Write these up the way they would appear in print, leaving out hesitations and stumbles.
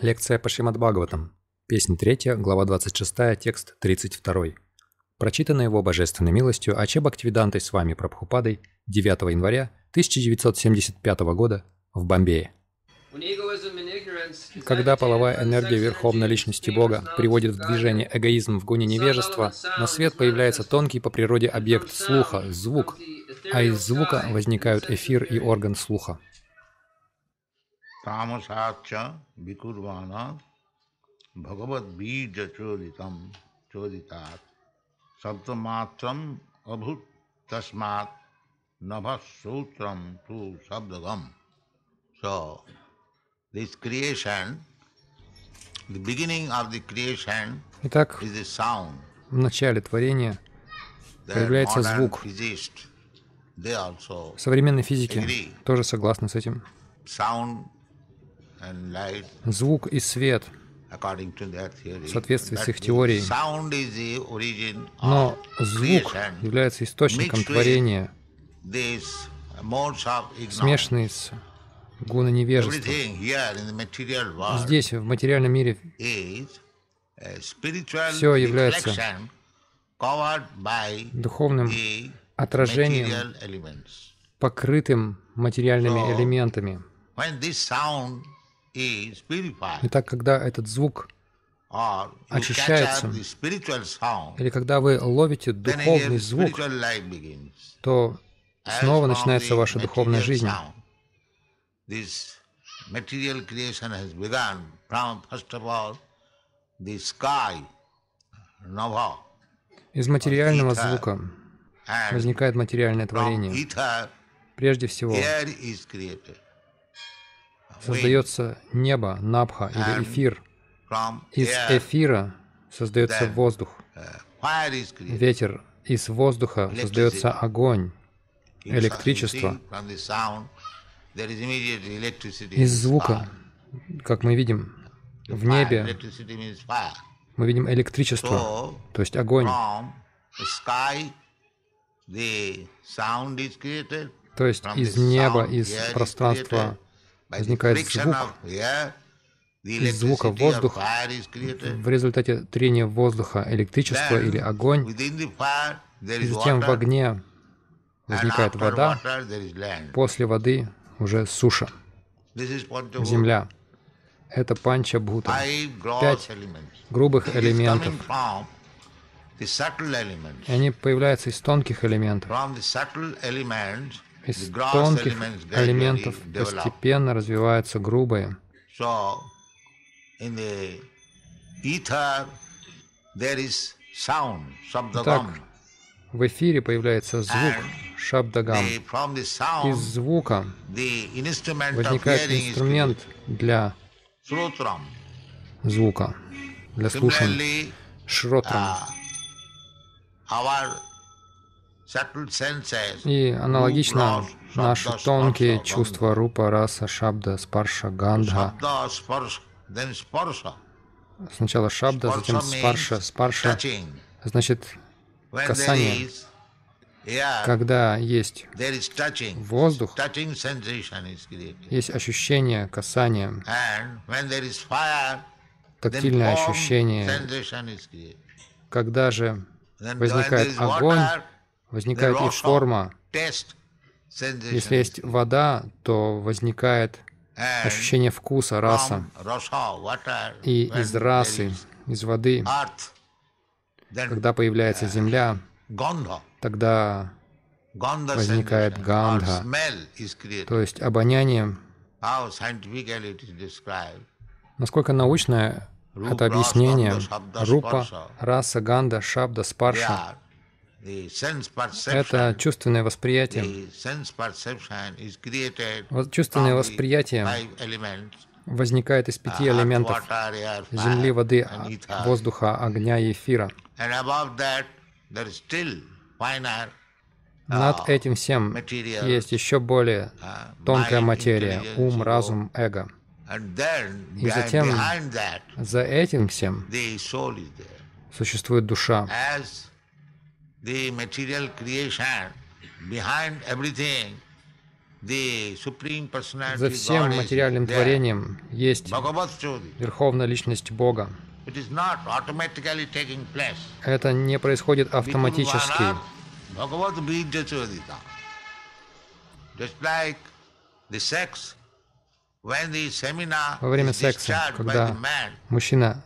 Лекция по Шримад-Бхагаватам. Песнь 3, глава 26, текст 32. Прочитанная его божественной милостью Ачебак Твидантой с вами Прабхупадой 9 января 1975 года в Бомбее. Когда половая энергия Верховной Личности Бога приводит в движение эгоизм в гуне невежества, на свет появляется тонкий по природе объект слуха — звук, а из звука возникают эфир и орган слуха. Итак, в начале творения появляется звук. Современные физики тоже согласны с этим. Звук и свет, в соответствии с их теорией. Но звук является источником творения, смешанный с гуна невежества. Здесь, в материальном мире, все является духовным отражением, покрытым материальными элементами. Итак, когда этот звук очищается, или когда вы ловите духовный звук, то снова начинается ваша духовная жизнь. Из материального звука возникает материальное творение. Прежде всего, создается небо, набха или эфир. Из эфира создается воздух. Ветер. Из воздуха создается огонь, электричество. Из звука, как мы видим, в небе мы видим электричество, то есть огонь. То есть из неба, из пространства возникает звук, из звука воздух, в результате трения воздуха электричество или огонь, и затем в огне возникает вода, после воды уже суша, земля. Это Панча Бхута, 5 грубых элементов. И они появляются из тонких элементов. Из тонких элементов постепенно развиваются грубые. Итак, в эфире появляется звук шабдагам. Из звука возникает инструмент для звука, для слушания. Шротрама. И аналогично наши тонкие чувства рупа, раса, шабда, спарша, гандха. Сначала шабда, затем спарша. Спарша значит касание. Когда есть воздух, есть ощущение касания, тактильное ощущение. Когда же возникает огонь, возникает и форма. Если есть вода, то возникает ощущение вкуса, раса. И из расы, из воды, когда появляется земля, тогда возникает гандха, то есть обоняние. Насколько научное это объяснение? Рупа, раса, ганда, шабда, спарша. Это чувственное восприятие. Чувственное восприятие возникает из 5 элементов — земли, воды, воздуха, огня и эфира. Над этим всем есть еще более тонкая материя — ум, разум, эго. И затем, за этим всем существует душа. За всем материальным творением есть Верховная Личность Бога. Это не происходит автоматически. Во время секса, когда мужчина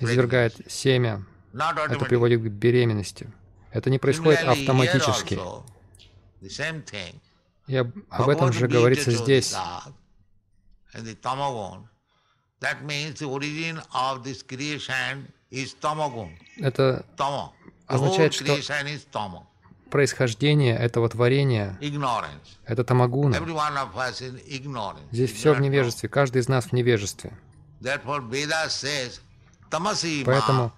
извергает семя, это приводит к беременности. Это не происходит автоматически. И об этом же говорится здесь. Это означает, что происхождение этого творения — это тамагуна. Здесь все в невежестве, каждый из нас в невежестве. Поэтому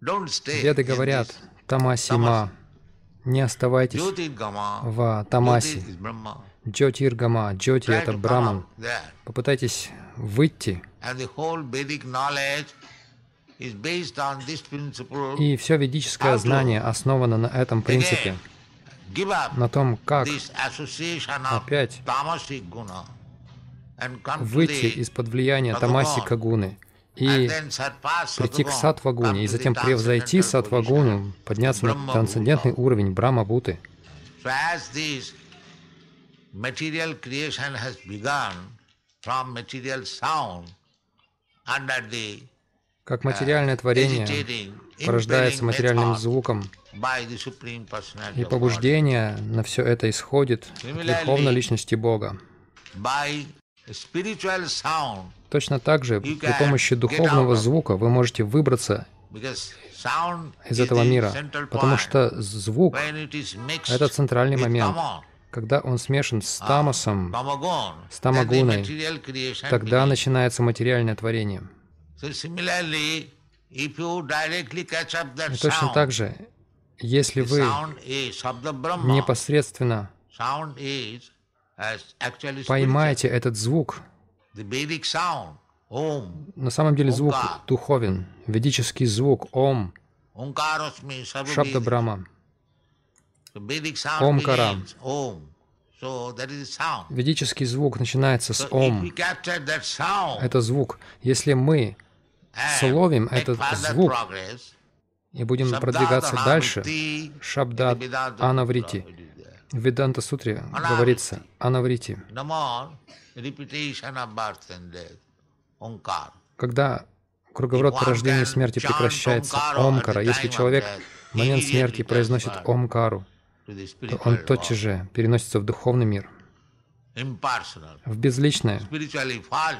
веды говорят «тамасима», не оставайтесь в тамасе. Джотиргама, джоти — это Браман. Попытайтесь выйти. И все ведическое знание основано на этом принципе, на том, как опять выйти из-под влияния тамасика гуны и прийти к сатвагуне, и затем превзойти сатвагуну, подняться на трансцендентный уровень Брама Буты. Как материальное творение порождается материальным звуком, и побуждение на все это исходит от Верховной Личности Бога. Точно так же, при помощи духовного звука вы можете выбраться из этого мира, потому что звук — это центральный момент. Когда он смешан с тамасом, с тамагуной, тогда начинается материальное творение. И точно так же, если вы непосредственно поймаете этот звук, на самом деле звук духовен, ведический звук Ом, Шабда Брахма, Омкарам. Ведический звук начинается с Ом. Это звук. Если мы словим этот звук и будем продвигаться дальше, Шабда Анаврити. В Веданта-сутре говорится «Анаврити». Когда круговорот рождения и смерти прекращается, Омкара, если человек в момент смерти произносит Омкару, то он тотчас же переносится в духовный мир, в безличное,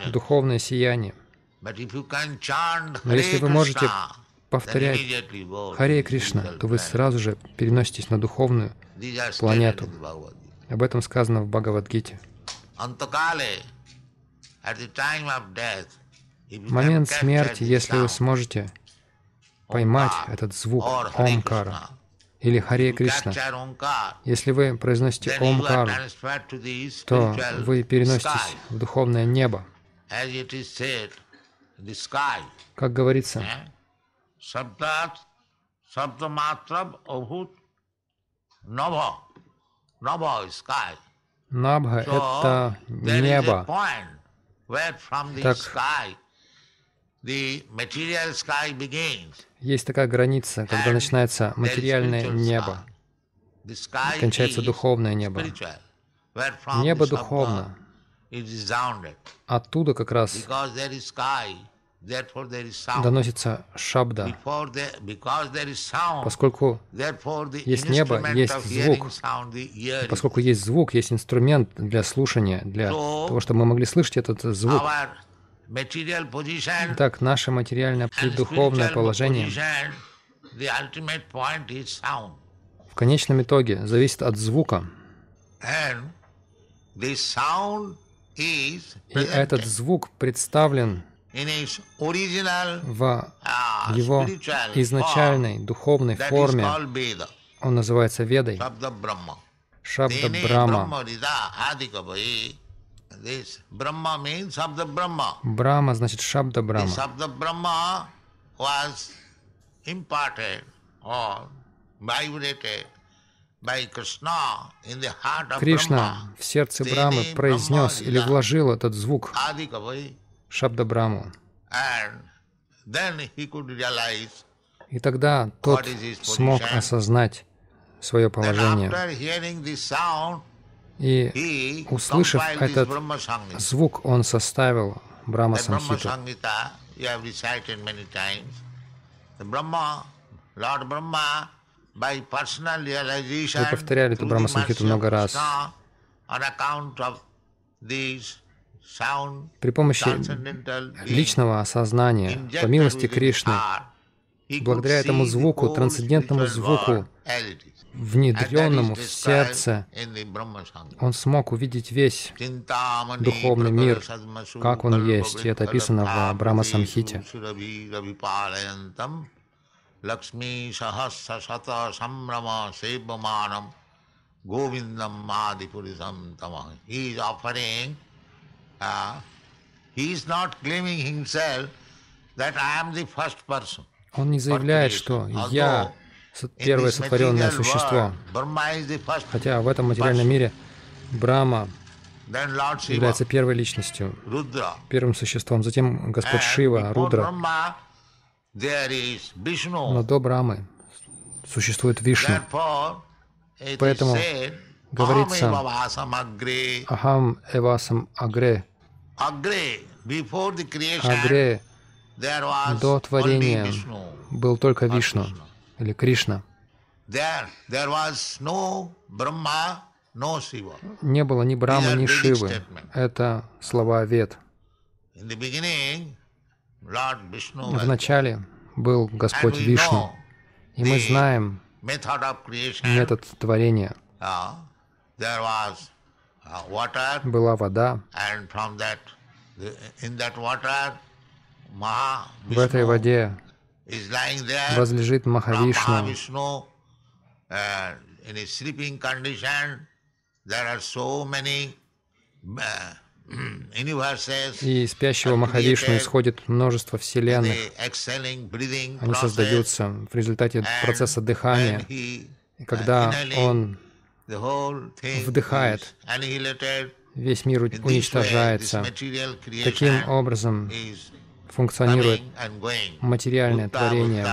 духовное сияние. Но если вы можете повторять «Харе Кришна», то вы сразу же переноситесь на духовную планету. Об этом сказано в Бхагавад-гите. В момент смерти, если вы сможете поймать этот звук Омкара или Харе Кришна, если вы произносите Омкару, то вы переноситесь в духовное небо. Как говорится, Набха — это небо. Так, есть такая граница, когда начинается материальное небо, кончается духовное небо. Небо духовно. Оттуда как раз доносится шабда. Поскольку есть небо, есть звук. И поскольку есть звук, есть инструмент для слушания, для того, чтобы мы могли слышать этот звук. Итак, наше материальное и духовное положение в конечном итоге зависит от звука. И этот звук представлен в его изначальной духовной форме. Он называется ведой. Шабда Брахма. Брахма значит Шабда Брахма. Кришна в сердце Брамы произнес или вложил этот звук Шабда Браму. И тогда тот смог осознать свое положение. И, услышав этот звук, он составил Брахма-самхиту. Вы повторяли эту Брахма-самхиту много раз. При помощи личного осознания, по милости Кришны, благодаря этому звуку, трансцендентному звуку, внедренному в сердце, он смог увидеть весь духовный мир, как он есть. И это описано в Брахма-самхите. Он не заявляет, что «я» — первое сотворенное существо. Хотя в этом материальном мире Брама является первой личностью, первым существом. Затем Господь Шива, Рудра. Но до Брамы существует Вишну. Поэтому говорится «Ахам эвасам агре». Агре до творения был только Вишну или Кришна. Не было ни Брамы, ни Шивы. Это слова Вед. Вначале был Господь Вишну. И мы знаем метод творения. Была вода. В этой воде возлежит Маха-Вишну. И из спящего Маха-Вишну исходит множество вселенных. Они создаются в результате процесса дыхания. И когда он вдыхает, весь мир уничтожается. Таким образом функционирует материальное творение.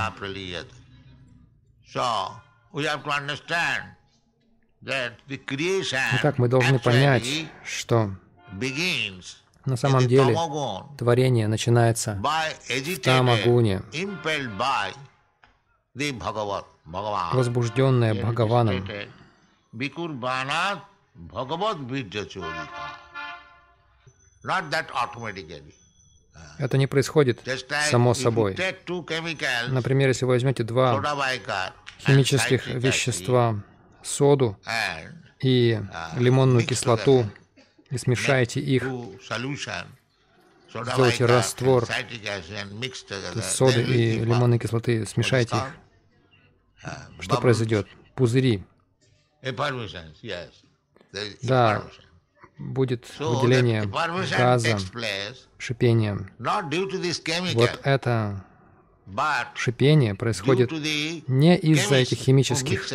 Итак, мы должны понять, что на самом деле творение начинается в Тамагуне, возбужденное Бхагаваном. Это не происходит само собой. Например, если вы возьмете два химических вещества, соду и лимонную кислоту, и смешаете их, сделайте раствор соды и лимонной кислоты, смешаете их, что произойдет? Пузыри. Да, будет выделение газа, шипение. Вот это шипение происходит не из-за этих химических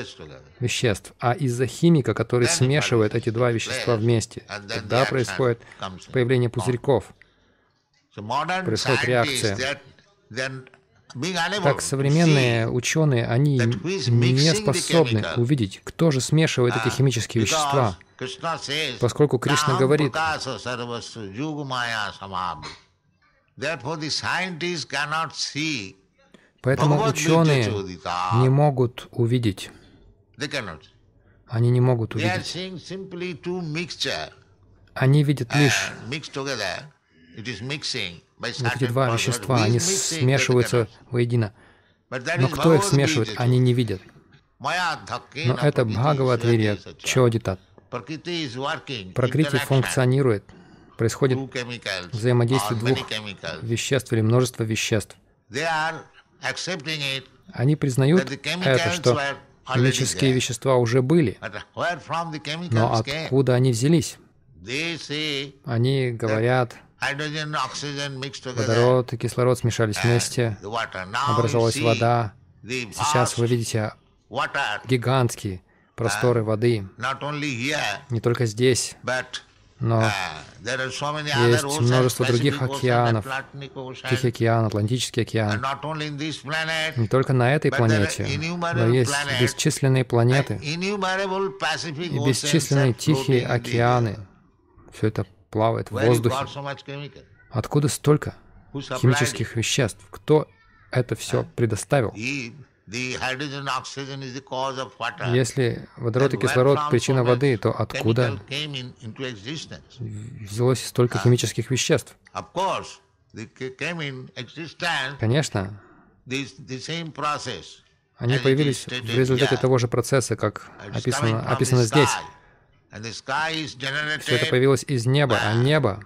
веществ, а из-за химика, который смешивает эти два вещества вместе. Тогда происходит появление пузырьков, происходит реакция. Так, современные ученые, они не способны увидеть, кто же смешивает эти химические вещества, поскольку Кришна говорит, поэтому ученые не могут увидеть. Они не могут увидеть. Они видят лишь вот эти два вещества, они смешиваются воедино. Но кто их смешивает, они не видят. Но это Бхагавад-вирья, Чодита. Пракрити функционирует, происходит взаимодействие двух веществ или множества веществ. Они признают это, что химические вещества уже были, но откуда они взялись? Они говорят, водород и кислород смешались вместе, образовалась вода. Сейчас вы видите гигантский просторы воды, не только здесь, но есть множество других океанов, Тихий океан, Атлантический океан. Не только на этой планете, но есть бесчисленные планеты и бесчисленные Тихие океаны. Все это плавает в воздухе. Откуда столько химических веществ? Кто это все предоставил? Если водород и кислород — причина воды, то откуда взялось столько химических веществ? Конечно, они появились в результате того же процесса, как описано здесь. Все это появилось из неба, а небо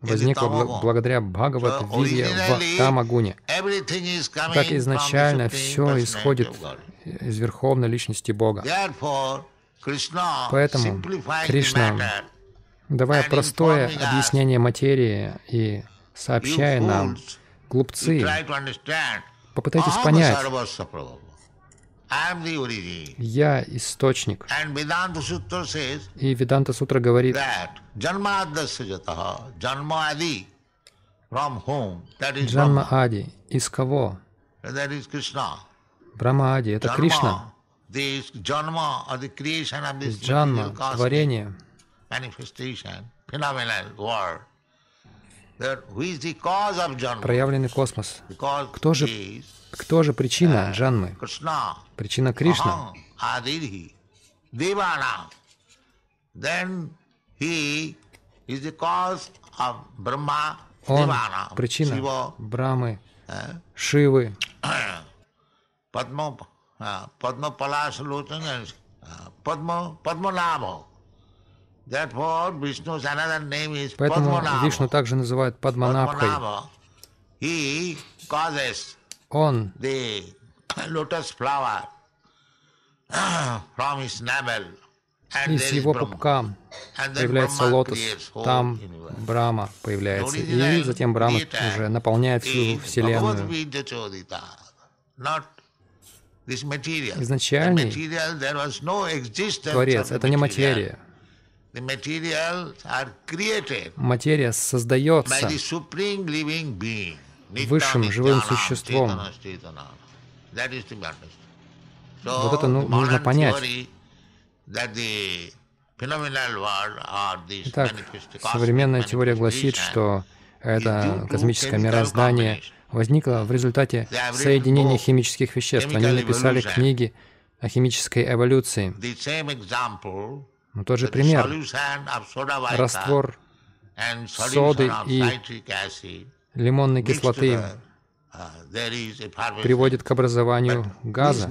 возникло благодаря Бхагавад-гите в Тамагуне. Так изначально все исходит из Верховной Личности Бога. Поэтому Кришна, давая простое объяснение материи и сообщая нам, глупцы, попытайтесь понять, я источник. И Веданта-сутра говорит, Джанма-ади, из кого? Брахма-ади, это Кришна. Джанма, творение. Проявленный космос. Кто же причина Джанмы? Причина Кришна. Он причина Брамы, Шивы, Падманабха. Поэтому Вишну также называют Падманабхой. Он из его пупка появляется лотос, там Брама появляется, и затем Брама уже наполняет всю Вселенную. Изначальный Творец — это не материя. Материя создается высшим живым существом. Вот это нужно понять. Итак, современная теория гласит, что это космическое мироздание возникло в результате соединения химических веществ. Они написали книги о химической эволюции. Но тот же пример. Раствор соды и лимонной кислоты приводит к образованию газа.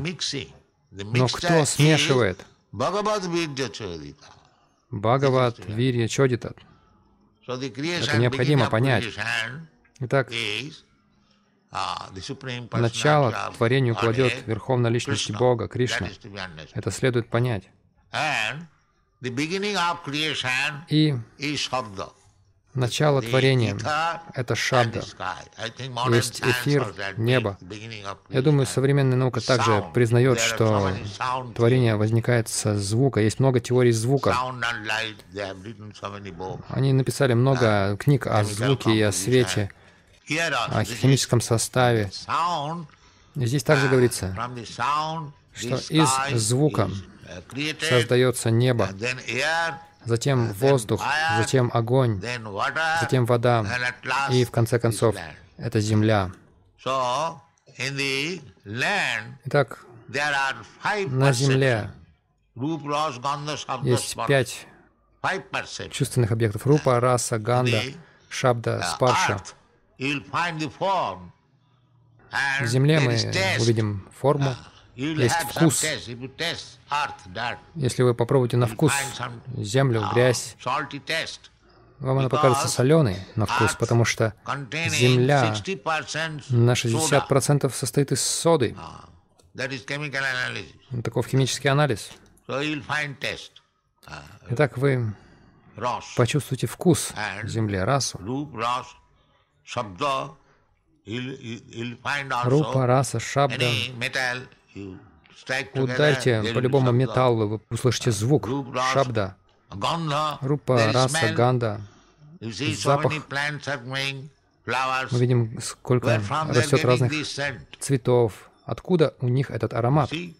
Но кто смешивает? Бхагавад-вирья-чодитат. Это необходимо понять. Итак, начало творению кладет Верховная Личность Бога, Кришна. Это следует понять. И начало творения — это шабда, есть эфир, небо. Я думаю, современная наука также признает, что творение возникает со звука. Есть много теорий звука. Они написали много книг о звуке и о свете, о химическом составе. И здесь также говорится, что из звука создается небо, затем воздух, затем огонь, затем вода, и в конце концов это земля. Итак, на земле есть 5 чувственных объектов: рупа, раса, ганда, шабда, спарша. В земле мы увидим форму. Есть вкус. Если вы попробуете на вкус землю, грязь, вам она покажется соленой на вкус, потому что земля на 60% состоит из соды. Таков химический анализ. Итак, вы почувствуете вкус земли, расу. Рупа, раса, шабда. Ударьте по любому металлу, вы услышите звук шабда. Рупа, раса, ганда, запах. Мы видим, сколько растет разных цветов. Откуда у них этот аромат? Из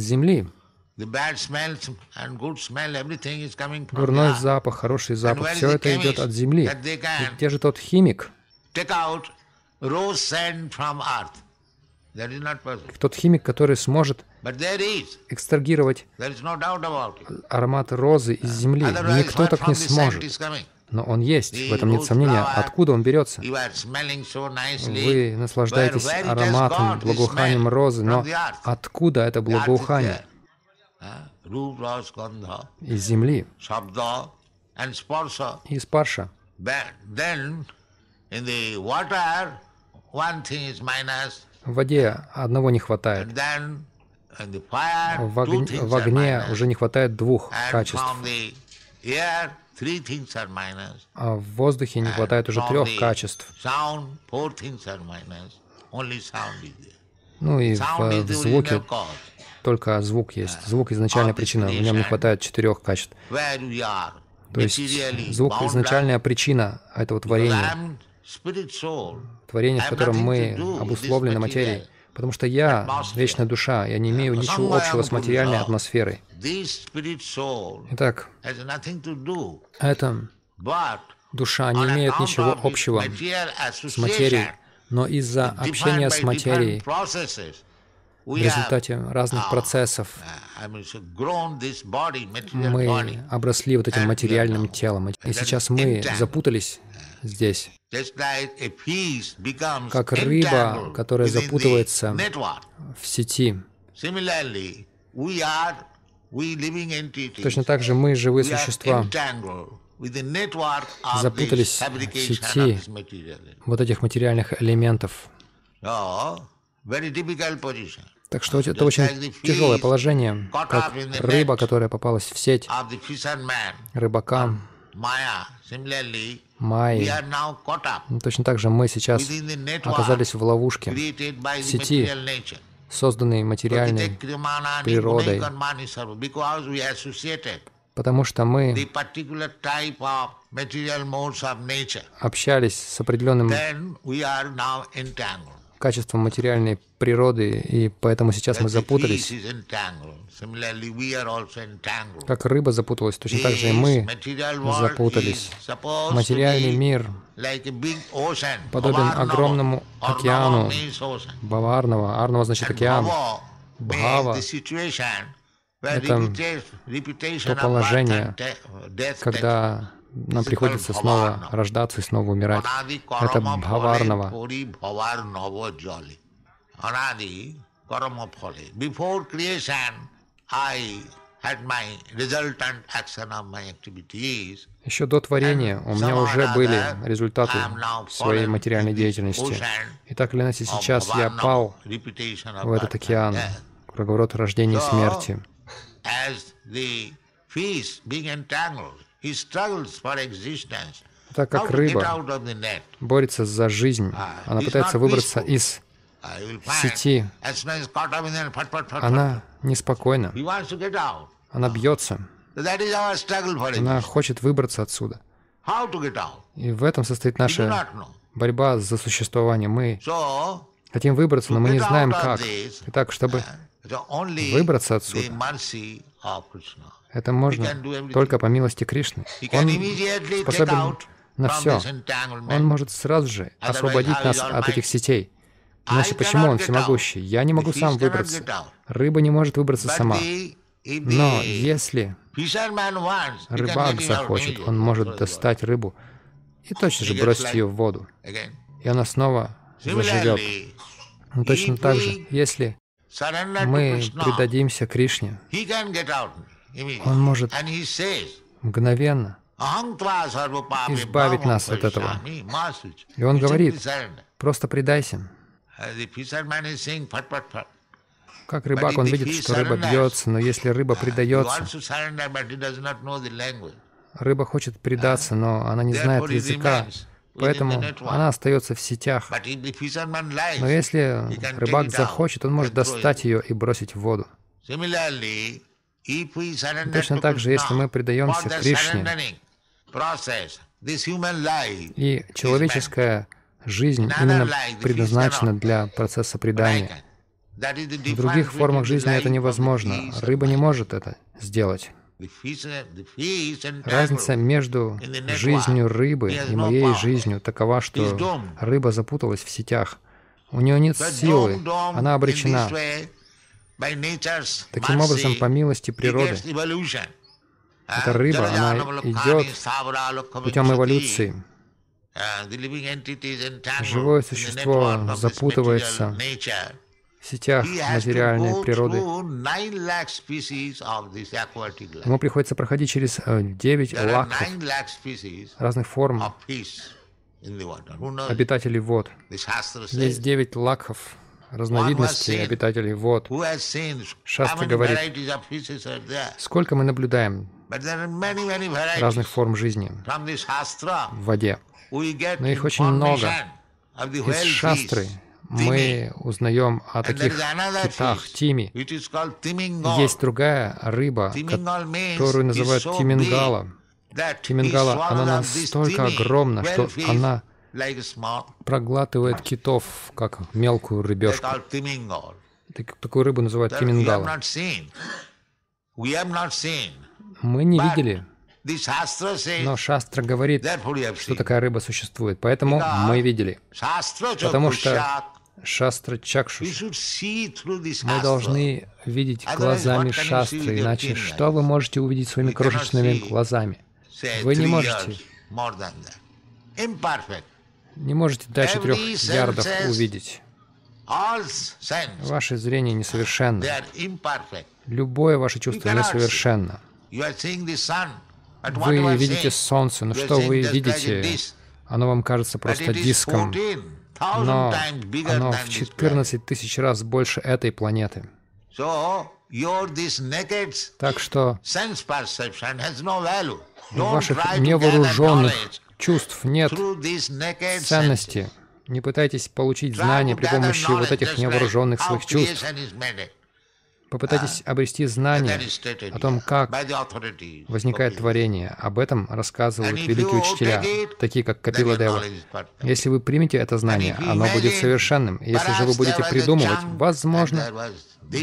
земли. Дурной запах, хороший запах, все это идет от земли. И где же тот химик? Тот химик, который сможет экстрагировать аромат розы из земли. Никто так не сможет. Но он есть, в этом нет сомнения. Откуда он берется? Вы наслаждаетесь ароматом, благоуханием розы, но откуда это благоухание? Из земли. И спарша. В воде одного не хватает. В огне уже не хватает двух качеств. А в воздухе не хватает уже трех качеств. Ну и в звуке только звук есть. Звук — изначальная причина. В нем не хватает четырех качеств. То есть звук — изначальная причина этого творения. Творение, в котором мы обусловлены материей. Потому что я — вечная душа, я не имею ничего общего с материальной атмосферой. Итак, эта душа не имеет ничего общего с материей, но из-за общения с материей, в результате разных процессов, мы обросли вот этим материальным телом. И сейчас мы запутались здесь. Как рыба, которая запутывается в сети. Точно так же мы, живые существа, запутались в сети вот этих материальных элементов. Так что это очень тяжелое положение, как рыба, которая попалась в сеть рыбака. Майи. Точно так же мы сейчас оказались в ловушке, в сети, созданной материальной природой, потому что мы общались с определенным качеством материальной природы, и поэтому сейчас мы запутались. Как рыба запуталась, точно так же и мы запутались. Материальный мир подобен огромному океану Бхаварнава. Арнава значит океан. Бхава — это то положение, когда нам приходится снова рождаться и снова умирать. Это Бхаварнава. Еще до творения у меня уже были результаты своей материальной деятельности. И так или иначе сейчас я пал в этот океан, круговорот рождения и смерти. Так как рыба борется за жизнь, она пытается выбраться из сети, она неспокойна, она бьется, она хочет выбраться отсюда. И в этом состоит наша борьба за существование. Мы хотим выбраться, но мы не знаем как. Итак, чтобы выбраться отсюда, это можно только по милости Кришны. Он способен на все. Он может сразу же освободить нас от этих сетей. Иначе почему он всемогущий? Я не могу сам выбраться. Рыба не может выбраться сама. Но если рыбак захочет, он может достать рыбу и точно же бросить ее в воду. И она снова заживет. Но точно так же, если мы предадимся Кришне, он может мгновенно избавить нас от этого. И он говорит, просто предайся. Как рыбак, он видит, что рыба бьется, но если рыба предается, рыба хочет предаться, но она не знает языка, Поэтому она остается в сетях. Но если рыбак захочет, он может достать ее и бросить в воду. И точно так же, если мы предаемся Кришне, и человеческая жизнь именно предназначена для процесса предания. В других формах жизни это невозможно. Рыба не может это сделать. Разница между жизнью рыбы и моей жизнью такова, что рыба запуталась в сетях. У нее нет силы, она обречена. Таким образом, по милости природы, эта рыба, она идет путем эволюции. Живое существо запутывается в сетях материальной природы. Ему приходится проходить через 9 лакхов разных форм обитателей вод. Здесь 9 лакхов разновидностей обитателей вод. Шастра говорит, сколько мы наблюдаем разных форм жизни в воде. Но их очень много. Из шастры мы узнаем о таких китах, тими. Есть другая рыба, которую называют тимингала. Тимингала, она настолько огромна, что она проглатывает китов, как мелкую рыбешку. Такую рыбу называют тимингалом. Мы не видели, но шастра говорит, что такая рыба существует, поэтому мы видели. Потому что шастра чакшу. Мы должны видеть глазами шастры, иначе что вы можете увидеть своими крошечными глазами? Вы не можете. Не можете дальше 3 ярдов увидеть. Ваше зрение несовершенно. Любое ваше чувство несовершенно. Вы видите солнце, но что вы видите? Оно вам кажется просто диском. Но оно в 14 тысяч раз больше этой планеты. Так что у ваших невооруженных чувств нет ценности. Не пытайтесь получить знания при помощи вот этих невооруженных своих чувств. Попытайтесь обрести знания о том, как возникает творение. Об этом рассказывают великие учителя, такие как Капиладева. Если вы примете это знание, оно будет совершенным. Если же вы будете придумывать, возможно,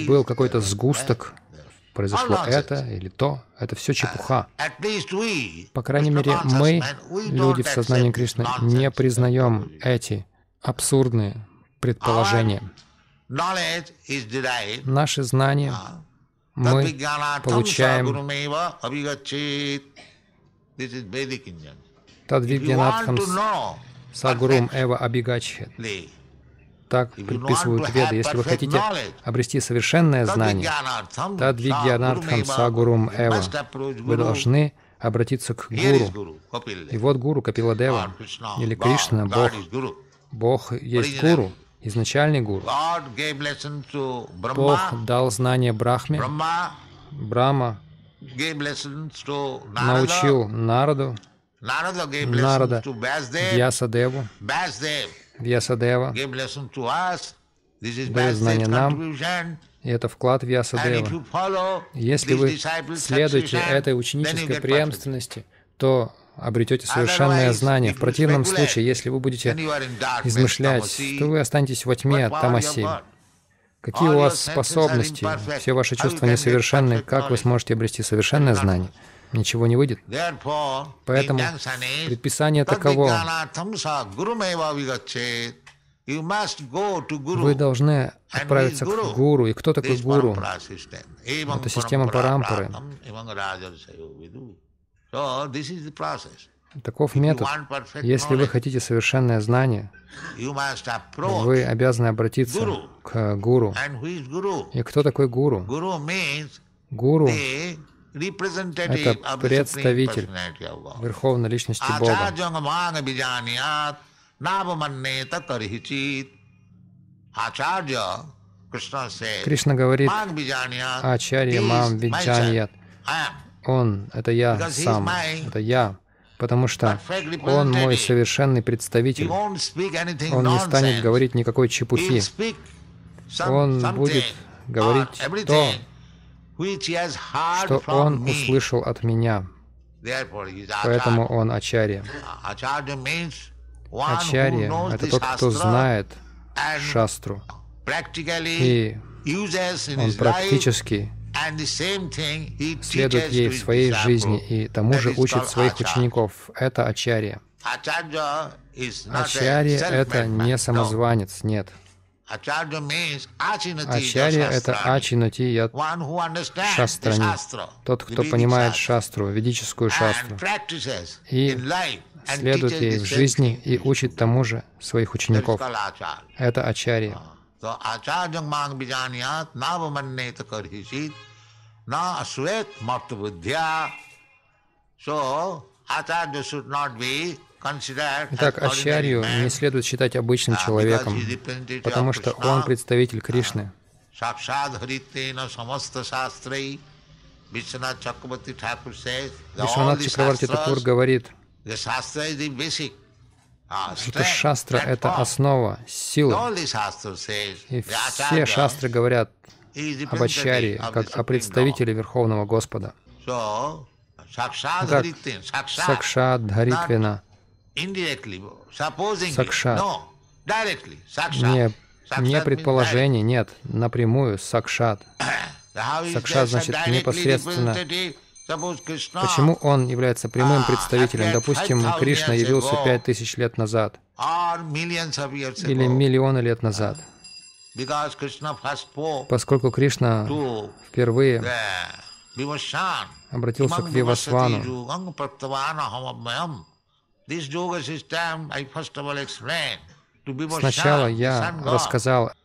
был какой-то сгусток, произошло это или то, это все чепуха. По крайней мере, мы, люди в сознании Кришны, не признаем эти абсурдные предположения. Наши знания мы получаем тадвигьянатхам сагурум эва абигачхет. Так предписывают веды. Если вы хотите обрести совершенное знание, тадвигьянатхам сагурум эва, вы должны обратиться к гуру. И вот гуру Капиладева, или Кришна, Бог. Бог есть гуру. Изначальный гуру. Бог дал знание Брахме. Брама научил Нараду. Нарада Вьясадеву. Вьясадева дает знание нам. И это вклад Вьясадевы. Если вы следуете этой ученической преемственности, то обретете совершенное знание. В противном случае, если вы будете измышлять, то вы останетесь во тьме тамаси. Какие у вас способности? Все ваши чувства несовершенны. Как вы сможете обрести совершенное знание? Ничего не выйдет. Поэтому предписание таково. Вы должны отправиться к гуру. И кто такой гуру? Это система Парампары. Таков метод. Если вы хотите совершенное знание, вы обязаны обратиться к гуру. И кто такой гуру? Гуру — это представитель Верховной Личности Бога. Кришна говорит, «Ачарья мам виджаньят». Он — это я сам, это я. потому что он мой совершенный представитель. Он не станет говорить никакой чепухи. Он будет говорить то, что он услышал от меня. Поэтому он Ачарья. Ачарья — это тот, кто знает шастру. И он практически следует ей в своей жизни и тому же учит своих учеников. Это Ачарья. Ачарья — это не самозванец, нет. Ачарья — это Ачи-нати-я шастрани, тот, кто понимает шастру, ведическую шастру, и следует ей в жизни и учит тому же своих учеников. Это Ачарья. Итак, Ачарью не следует считать обычным человеком, потому что он представитель Кришны. Вишванатха Чакраварти Тхакур говорит, что шастра — это основа, сила. И все шастры говорят об Ачарье, как о представителе Верховного Господа. Итак, Сакшадхаритвина. Сакшат. Не предположение, нет, напрямую Сакшат. Сакшат значит непосредственно. Почему он является прямым представителем? Допустим, Кришна явился 5000 лет назад или миллионы лет назад. Поскольку Кришна впервые обратился к Вивасвану. Сначала я рассказал об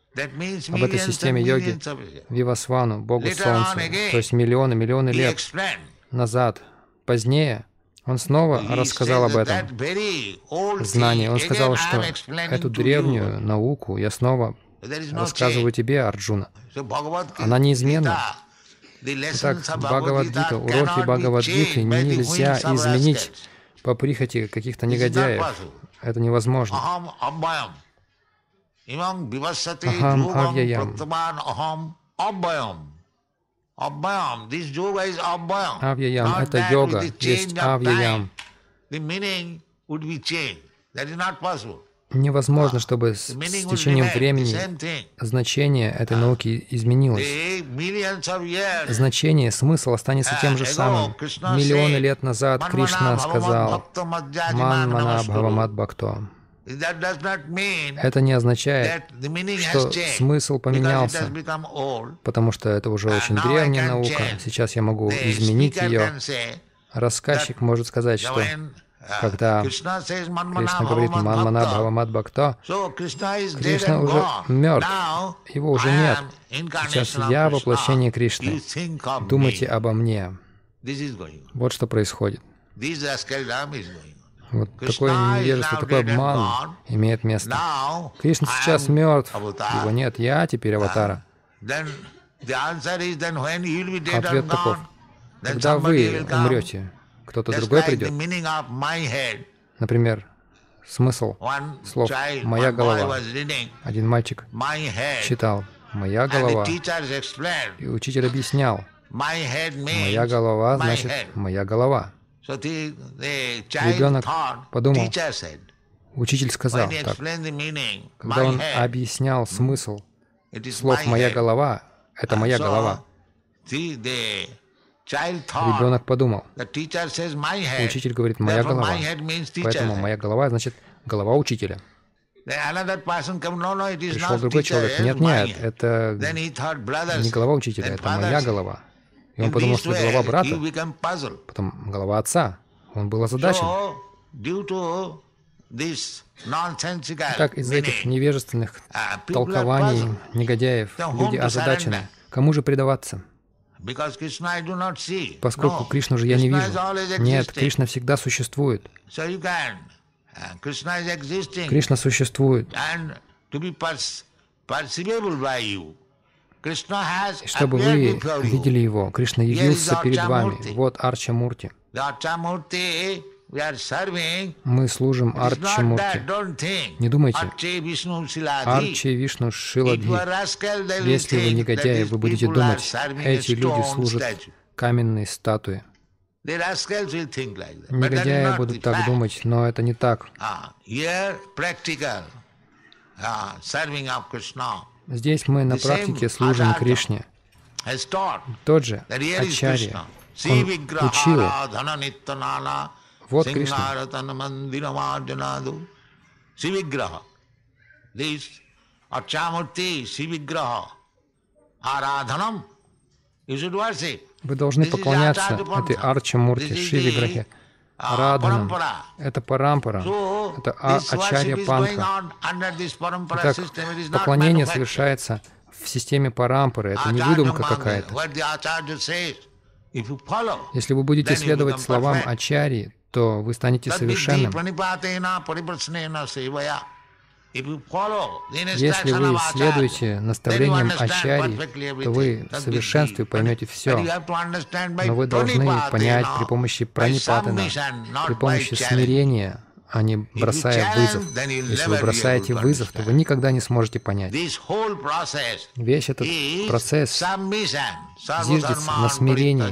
этой системе йоги Вивасвану, Богу Солнцу, то есть миллионы лет назад. Позднее он снова рассказал об этом знании. Он сказал, что эту древнюю науку я снова рассказываю тебе, Арджуна. Она неизменна. Итак, Бхагавад-гита, уроки Бхагавад-гиты нельзя изменить по прихоти каких-то негодяев. Это невозможно. Авьяям — это йога, есть авьяям. Невозможно, чтобы с течением времени значение этой науки изменилось. Значение, смысл останется тем же самым. Миллионы лет назад Кришна сказал «Ман-мана-бхавамат бхакто». Это не означает, что смысл поменялся, потому что это уже очень древняя наука. Сейчас я могу изменить ее. Рассказчик может сказать, что когда Кришна говорит «Манмана Бхавамат Бхакто», Кришна уже мертв, его уже нет. Сейчас я воплощение Кришны. Думайте обо мне. Вот что происходит. Вот такое невежество, такой обман имеет место. Кришна сейчас мертв, его нет, я теперь аватара. Ответ таков. Когда вы умрете, кто-то другой придет. Например, смысл слов «моя голова». Один мальчик читал «моя голова», и учитель объяснял «моя голова» значит «моя голова». Ребенок подумал, учитель сказал так. Когда он объяснял смысл слов «моя голова», это «моя голова». Ребенок подумал. Учитель говорит «моя голова». Поэтому «моя голова» значит «голова учителя». Пришел другой человек. Нет, это не голова учителя, это «моя голова». И он подумал, что голова брата, потом голова отца. Он был озадачен. Так, из-за этих невежественных толкований негодяев люди озадачены. Кому же предаваться? Поскольку Кришну же я не вижу. Нет, Кришна всегда существует. Кришна существует. И чтобы вы видели его, Кришна явился перед вами. Вот Арчи-мурти. Мы служим Арчи-мурти. Не думайте, Арчи-Вишну Шиладхи. Если вы негодяи, вы будете думать, эти люди служат каменной статуе. Негодяи будут так думать, но это не так. Здесь мы на практике служим Кришне. Тот же Ачарья, он учил. Вот Кришна. Шривиграха. This Арчи-мурти, Шривиграха, Арадханам, you should worship. Вы должны поклоняться этой Арчи-мурти, Шривиграхе, Арадханам. Это Парампара, это Ачарья-панха. Итак, поклонение совершается в системе Парампары, это не выдумка какая-то. Если вы будете следовать словам Ачарьи, то вы станете совершенным. Если вы следуете наставлениям Ачарьи, то вы в совершенстве поймете все. Но вы должны понять при помощи пранипатана, при помощи смирения, а не бросая вызов. Если вы бросаете вызов, то вы никогда не сможете понять. Весь этот процесс зиждется на смирении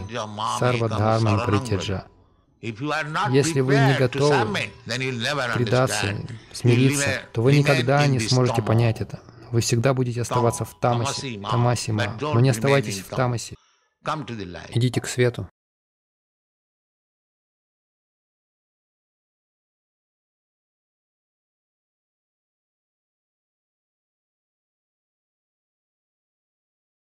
сарва-дхармам притяджа. Если вы не готовы предаться, смириться, то вы никогда не сможете понять это. Вы всегда будете оставаться в тамасе, тамасима, но не оставайтесь в тамасе. Идите к свету.